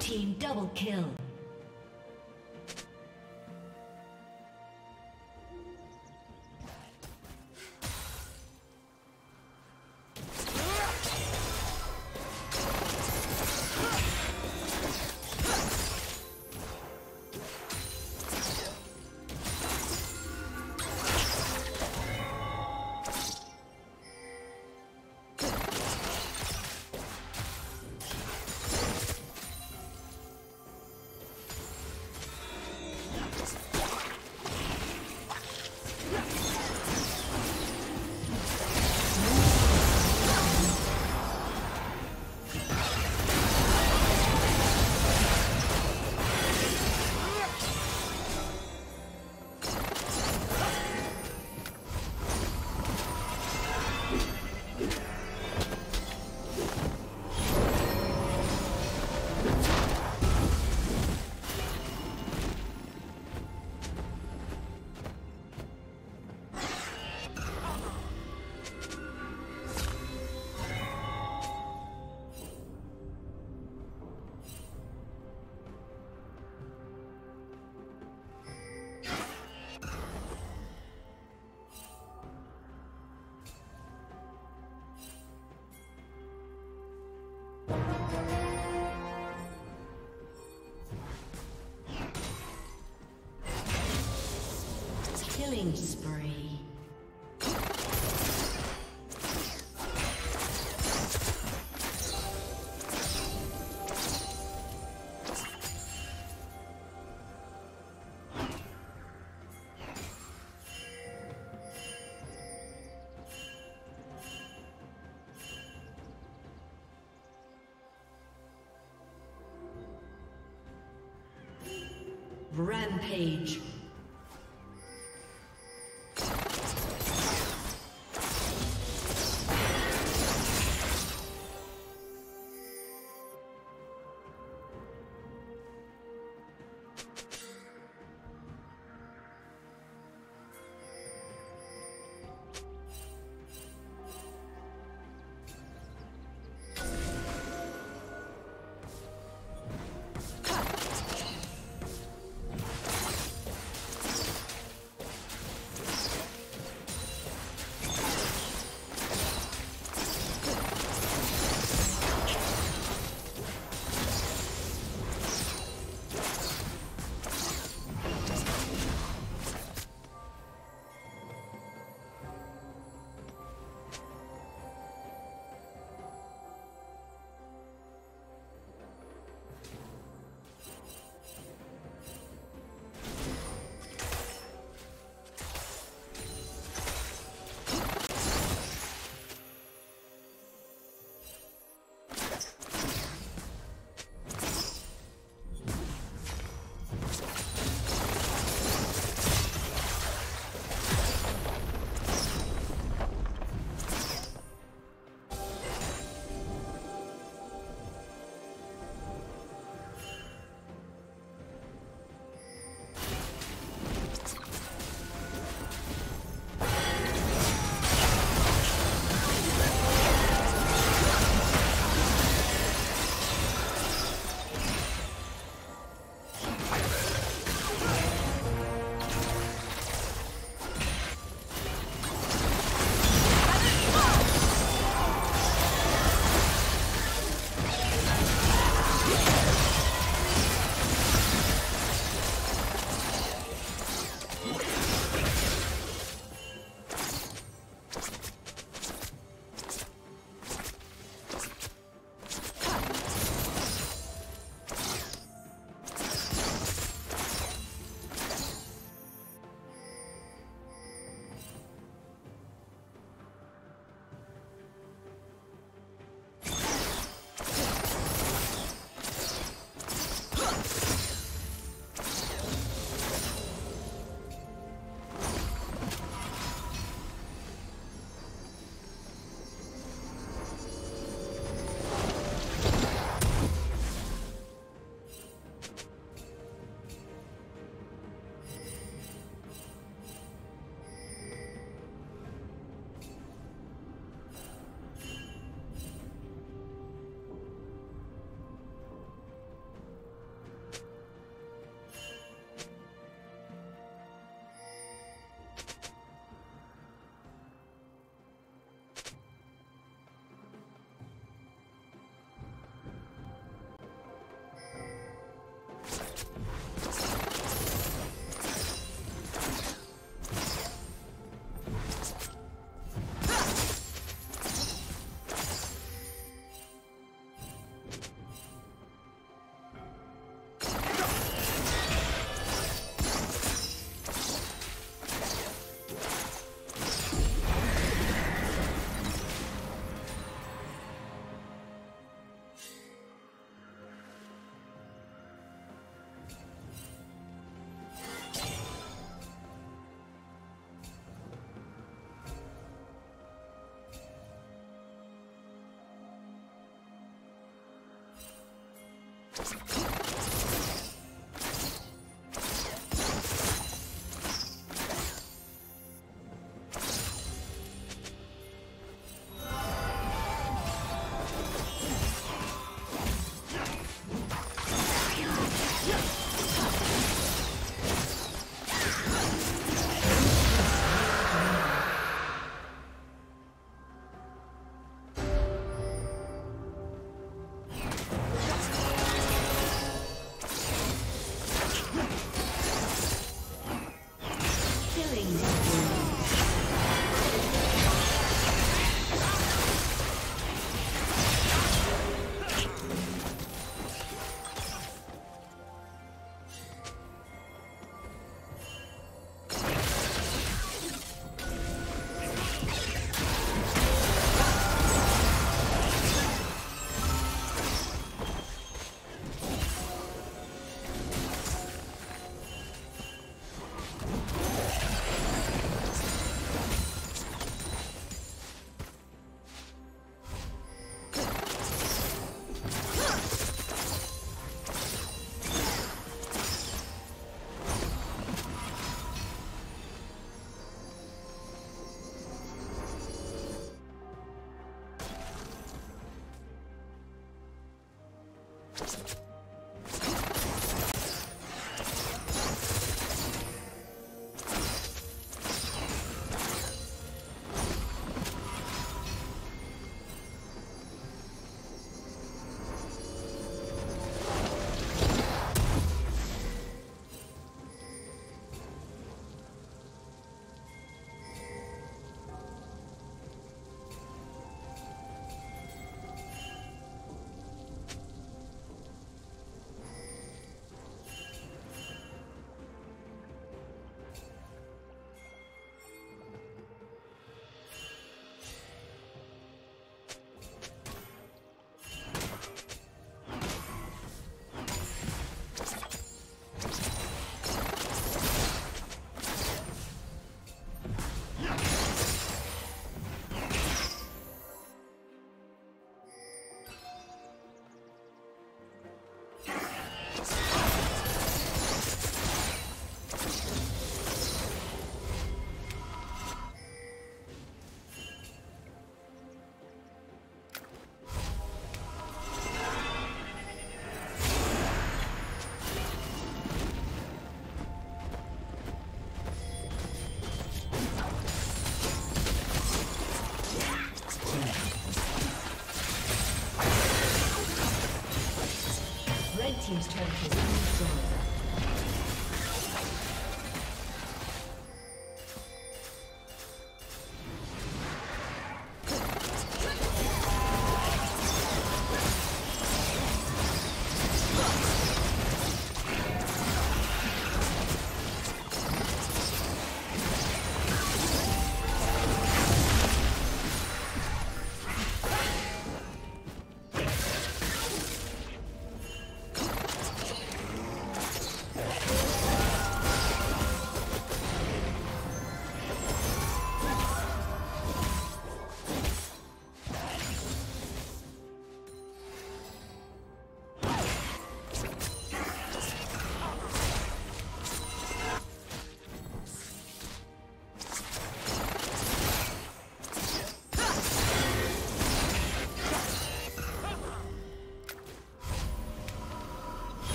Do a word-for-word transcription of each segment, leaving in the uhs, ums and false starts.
Team double kill. Killing spree. Rampage.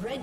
Red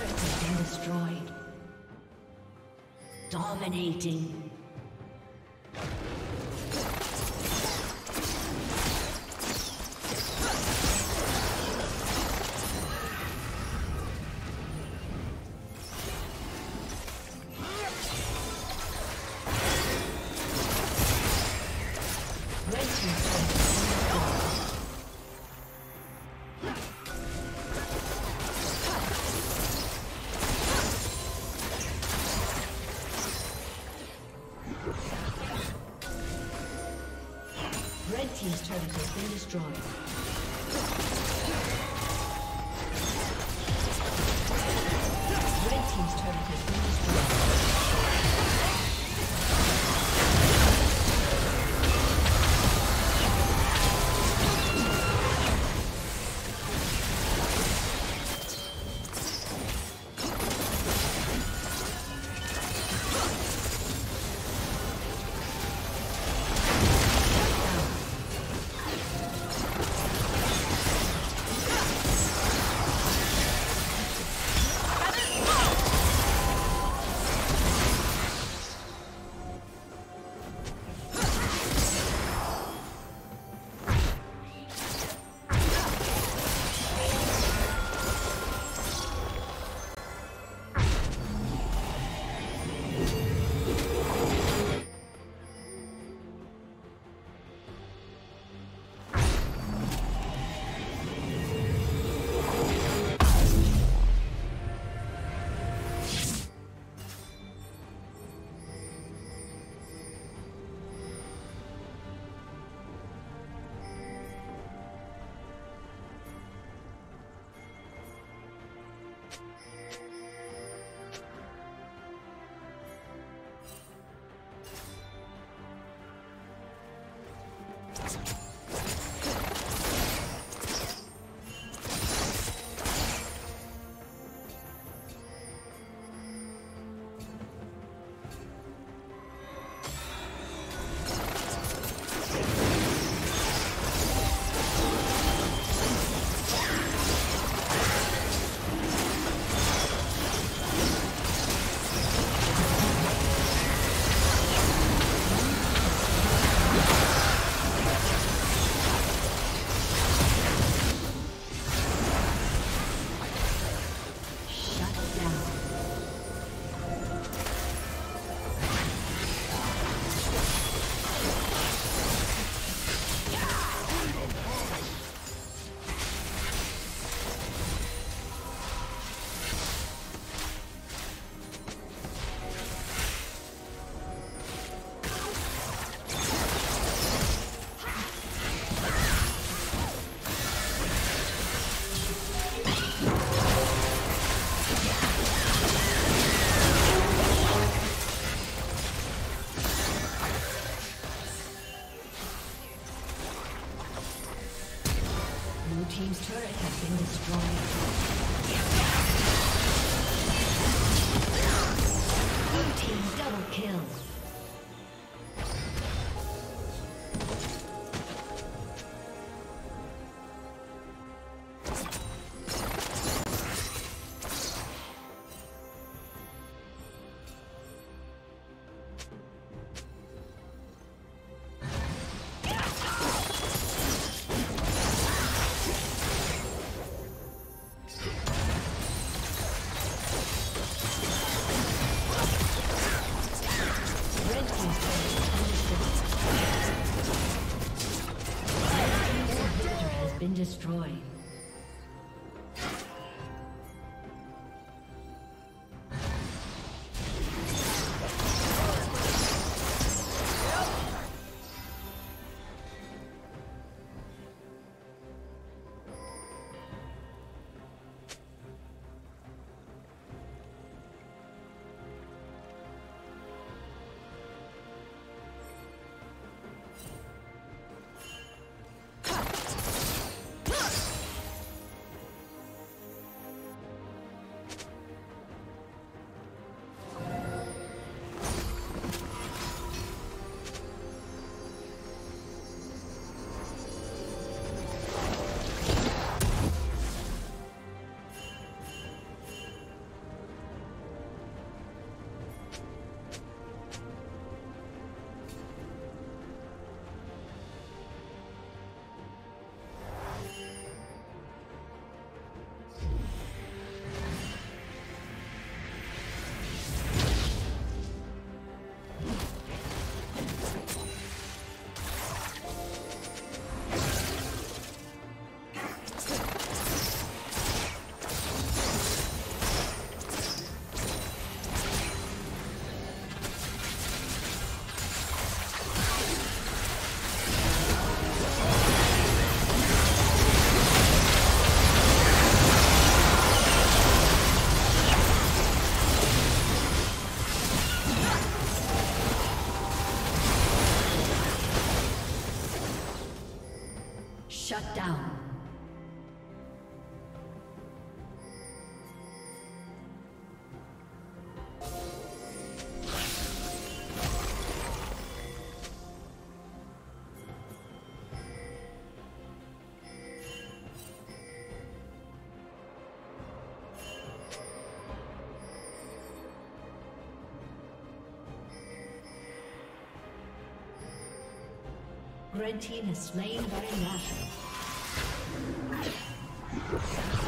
has been destroyed. Dominating. turret has been destroyed. Red team's turret has been destroyed. Destroyed. Yes! Red team has slain Baron Nashor.